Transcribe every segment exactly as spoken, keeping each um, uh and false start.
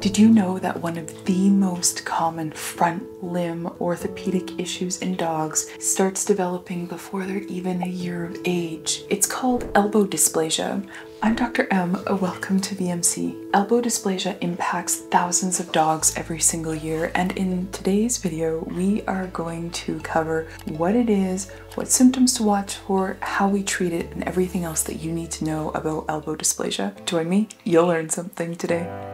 Did you know that one of the most common front limb orthopedic issues in dogs starts developing before they're even a year of age? It's called elbow dysplasia. I'm Doctor Em, welcome to V M C. Elbow dysplasia impacts thousands of dogs every single year, and in today's video, we are going to cover what it is, what symptoms to watch for, how we treat it, and everything else that you need to know about elbow dysplasia. Join me, you'll learn something today.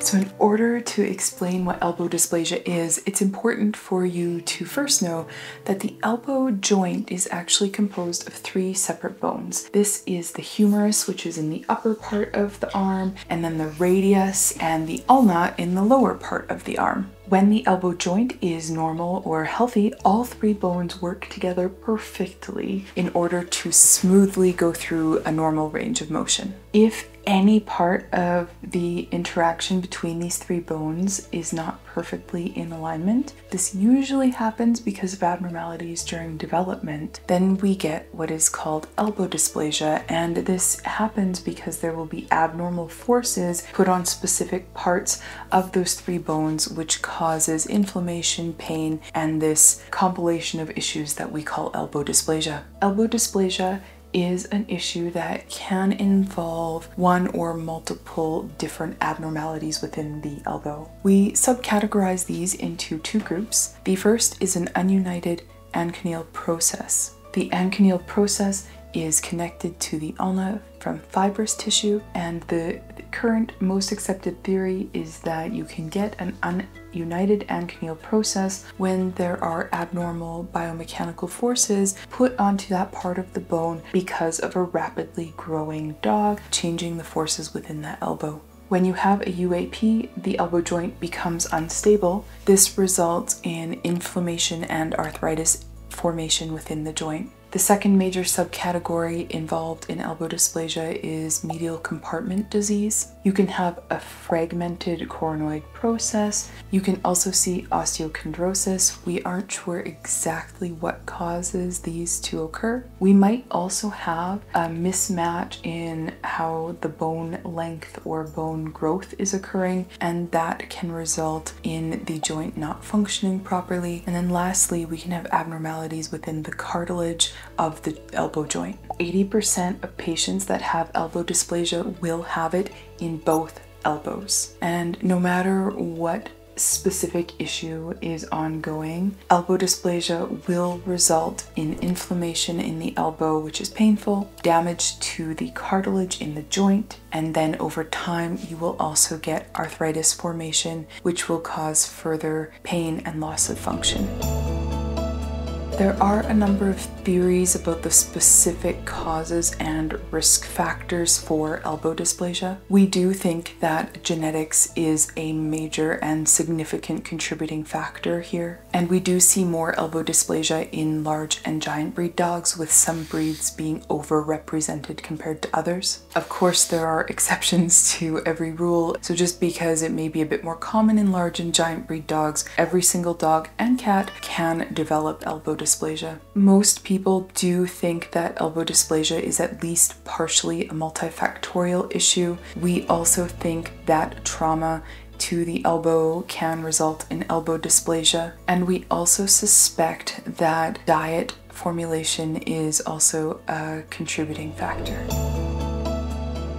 So in order to explain what elbow dysplasia is, it's important for you to first know that the elbow joint is actually composed of three separate bones. This is the humerus, which is in the upper part of the arm, and then the radius and the ulna in the lower part of the arm. When the elbow joint is normal or healthy, all three bones work together perfectly in order to smoothly go through a normal range of motion. If any part of the interaction between these three bones is not perfectly in alignment, this usually happens because of abnormalities during development, then we get what is called elbow dysplasia, and this happens because there will be abnormal forces put on specific parts of those three bones, which causes inflammation, pain, and this compilation of issues that we call elbow dysplasia. Elbow dysplasia is an issue that can involve one or multiple different abnormalities within the elbow. We subcategorize these into two groups. The first is an ununited anconeal process. The anconeal process is connected to the ulna from fibrous tissue, and the current most accepted theory is that you can get an ununited anconeal process when there are abnormal biomechanical forces put onto that part of the bone because of a rapidly growing dog, changing the forces within that elbow. When you have a U A P, the elbow joint becomes unstable. This results in inflammation and arthritis formation within the joint. The second major subcategory involved in elbow dysplasia is medial compartment disease. You can have a fragmented coronoid process. You can also see osteochondrosis. We aren't sure exactly what causes these to occur. We might also have a mismatch in how the bone length or bone growth is occurring, and that can result in the joint not functioning properly. And then lastly, we can have abnormalities within the cartilage of the elbow joint. eighty percent of patients that have elbow dysplasia will have it in both elbows. And no matter what specific issue is ongoing, elbow dysplasia will result in inflammation in the elbow, which is painful, damage to the cartilage in the joint, and then over time you will also get arthritis formation, which will cause further pain and loss of function. There are a number of theories about the specific causes and risk factors for elbow dysplasia. We do think that genetics is a major and significant contributing factor here, and we do see more elbow dysplasia in large and giant breed dogs, with some breeds being overrepresented compared to others. Of course, there are exceptions to every rule, so just because it may be a bit more common in large and giant breed dogs, every single dog and cat can develop elbow dysplasia. dysplasia. Most people do think that elbow dysplasia is at least partially a multifactorial issue. We also think that trauma to the elbow can result in elbow dysplasia, and we also suspect that diet formulation is also a contributing factor.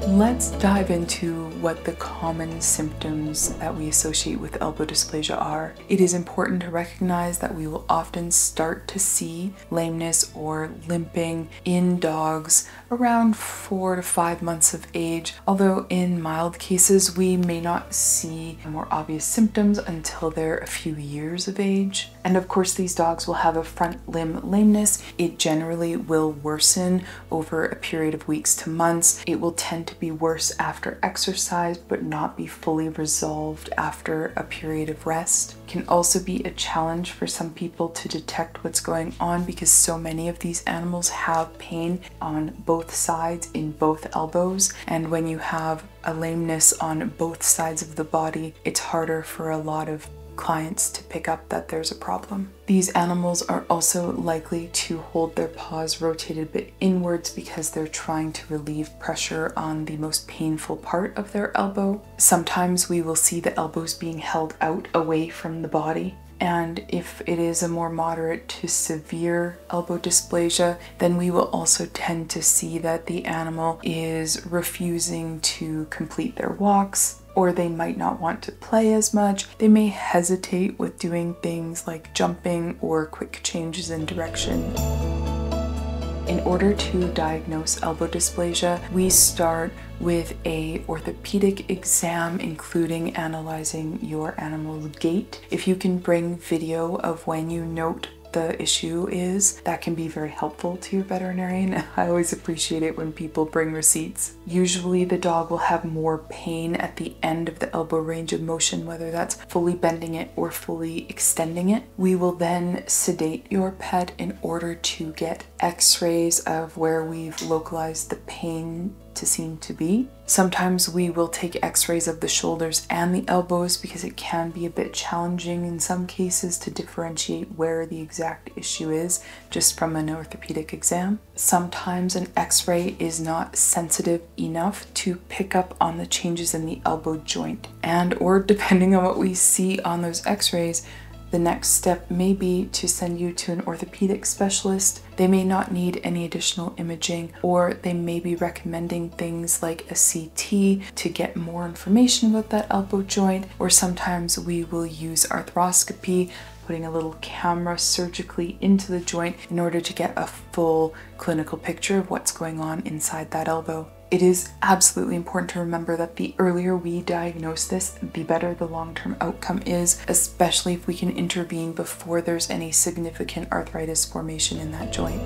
Let's dive into what the common symptoms that we associate with elbow dysplasia are. It is important to recognize that we will often start to see lameness or limping in dogs around four to five months of age, although in mild cases we may not see more obvious symptoms until they're a few years of age. And of course, these dogs will have a front limb lameness. It generally will worsen over a period of weeks to months. It will tend to be worse after exercise, but not be fully resolved after a period of rest. It can also be a challenge for some people to detect what's going on, because so many of these animals have pain on both sides in both elbows, and when you have a lameness on both sides of the body, it's harder for a lot of clients to pick up that there's a problem. These animals are also likely to hold their paws rotated a bit inwards because they're trying to relieve pressure on the most painful part of their elbow. Sometimes we will see the elbows being held out away from the body. And if it is a more moderate to severe elbow dysplasia, then we will also tend to see that the animal is refusing to complete their walks, or they might not want to play as much. They may hesitate with doing things like jumping or quick changes in direction. In order to diagnose elbow dysplasia, we start with a orthopedic exam, including analyzing your animal's gait. If you can bring video of when you note the issue is, that can be very helpful to your veterinarian. I always appreciate it when people bring receipts. Usually the dog will have more pain at the end of the elbow range of motion, whether that's fully bending it or fully extending it. We will then sedate your pet in order to get x-rays of where we've localized the pain to seem to be. Sometimes we will take x-rays of the shoulders and the elbows because it can be a bit challenging in some cases to differentiate where the exact issue is just from an orthopedic exam. Sometimes an x-ray is not sensitive enough to pick up on the changes in the elbow joint, and or depending on what we see on those x-rays, the next step may be to send you to an orthopedic specialist. They may not need any additional imaging, or they may be recommending things like a C T to get more information about that elbow joint, or sometimes we will use arthroscopy, putting a little camera surgically into the joint in order to get a full clinical picture of what's going on inside that elbow. It is absolutely important to remember that the earlier we diagnose this, the better the long-term outcome is, especially if we can intervene before there's any significant arthritis formation in that joint.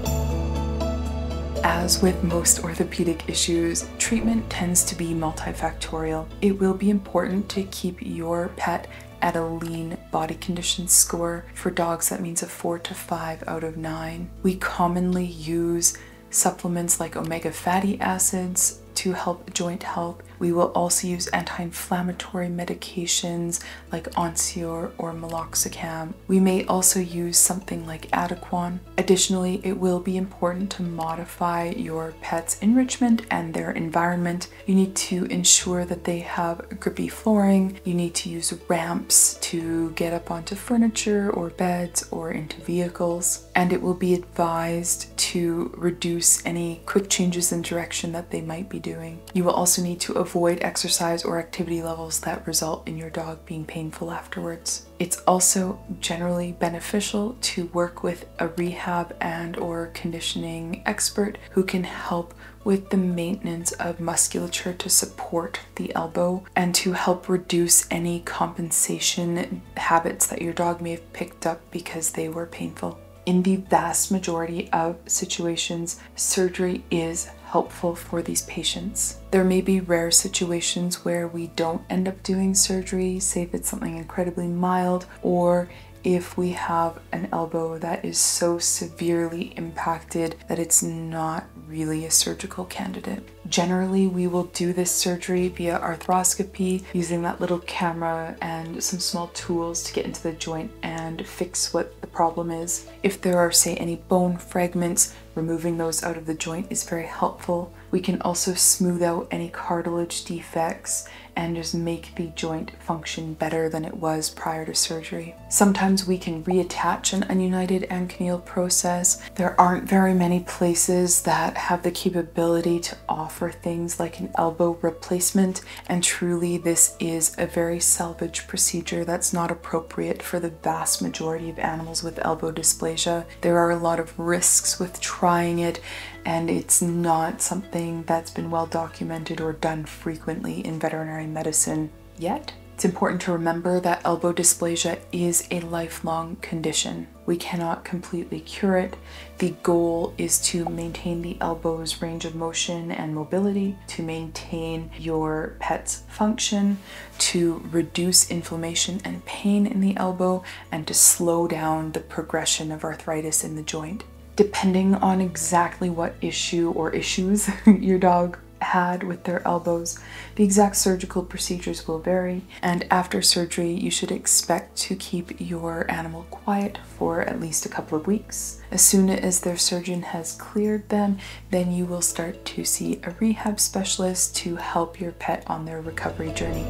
As with most orthopedic issues, treatment tends to be multifactorial. It will be important to keep your pet at a lean body condition score. For dogs, that means a four to five out of nine. We commonly use supplements like omega fatty acids to help joint health. We will also use anti-inflammatory medications like Onsior or Meloxicam. We may also use something like Adequan. Additionally, it will be important to modify your pet's enrichment and their environment. You need to ensure that they have grippy flooring. You need to use ramps to get up onto furniture or beds or into vehicles. And it will be advised to reduce any quick changes in direction that they might be doing. You will also need to avoid exercise or activity levels that result in your dog being painful afterwards. It's also generally beneficial to work with a rehab and or conditioning expert who can help with the maintenance of musculature to support the elbow and to help reduce any compensation habits that your dog may have picked up because they were painful. In the vast majority of situations, surgery is helpful for these patients. There may be rare situations where we don't end up doing surgery, say if it's something incredibly mild, or if we have an elbow that is so severely impacted that it's not really a surgical candidate. Generally, we will do this surgery via arthroscopy, using that little camera and some small tools to get into the joint and fix what the problem is. If there are, say, any bone fragments, removing those out of the joint is very helpful. We can also smooth out any cartilage defects and just make the joint function better than it was prior to surgery. Sometimes we can reattach an ununited anconeal process. There aren't very many places that have the capability to offer things like an elbow replacement, and truly this is a very salvage procedure that's not appropriate for the vast majority of animals with elbow dysplasia. There are a lot of risks with trying it, and it's not something that's been well documented or done frequently in veterinary medicine yet. It's important to remember that elbow dysplasia is a lifelong condition. We cannot completely cure it. The goal is to maintain the elbow's range of motion and mobility, to maintain your pet's function, to reduce inflammation and pain in the elbow, and to slow down the progression of arthritis in the joint. Depending on exactly what issue or issues your dog had with their elbows. The exact surgical procedures will vary, and after surgery you should expect to keep your animal quiet for at least a couple of weeks. As soon as their surgeon has cleared them, then you will start to see a rehab specialist to help your pet on their recovery journey.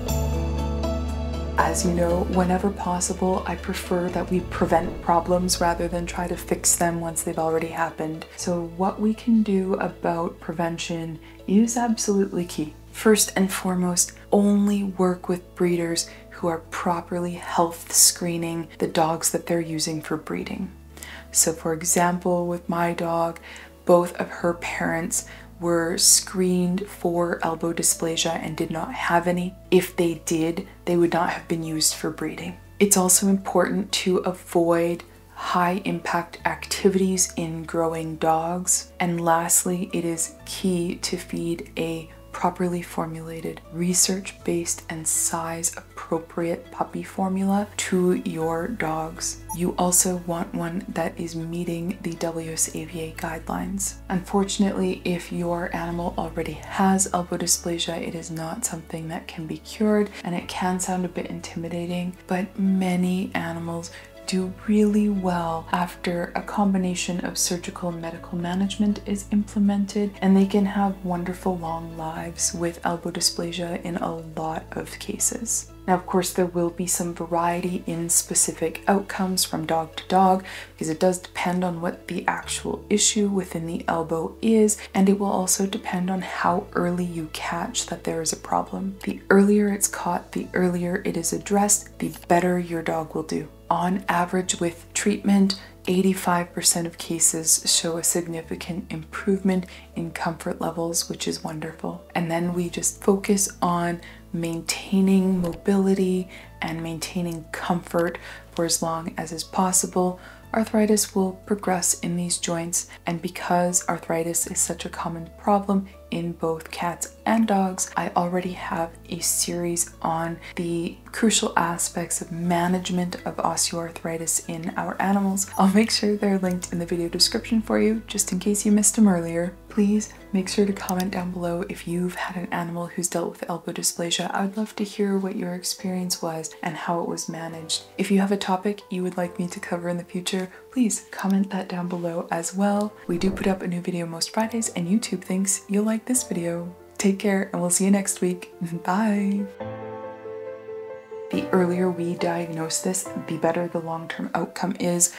As you know, whenever possible, I prefer that we prevent problems rather than try to fix them once they've already happened. So what we can do about prevention is absolutely key. First and foremost, only work with breeders who are properly health screening the dogs that they're using for breeding. So for example, with my dog, both of her parents were screened for elbow dysplasia and did not have any. If they did, they would not have been used for breeding. It's also important to avoid high impact activities in growing dogs. And lastly, it is key to feed a properly formulated, research-based and size-appropriate puppy formula to your dogs. You also want one that is meeting the W S A V A guidelines. Unfortunately, if your animal already has elbow dysplasia, it is not something that can be cured, and it can sound a bit intimidating, but many animals do really well after a combination of surgical and medical management is implemented, and they can have wonderful long lives with elbow dysplasia in a lot of cases. Now, of course, there will be some variety in specific outcomes from dog to dog, because it does depend on what the actual issue within the elbow is, and it will also depend on how early you catch that there is a problem. The earlier it's caught, the earlier it is addressed, the better your dog will do. On average, with treatment, eighty-five percent of cases show a significant improvement in comfort levels, which is wonderful. And then we just focus on maintaining mobility and maintaining comfort for as long as is possible. Arthritis will progress in these joints, and because arthritis is such a common problem in both cats and dogs, I already have a series on the crucial aspects of management of osteoarthritis in our animals. I'll make sure they're linked in the video description for you, just in case you missed them earlier. Please make sure to comment down below if you've had an animal who's dealt with elbow dysplasia. I would love to hear what your experience was and how it was managed. If you have a topic you would like me to cover in the future, please comment that down below as well. We do put up a new video most Fridays, and YouTube thinks you'll like this video. Take care, and we'll see you next week. Bye! The earlier we diagnose this, the better the long-term outcome is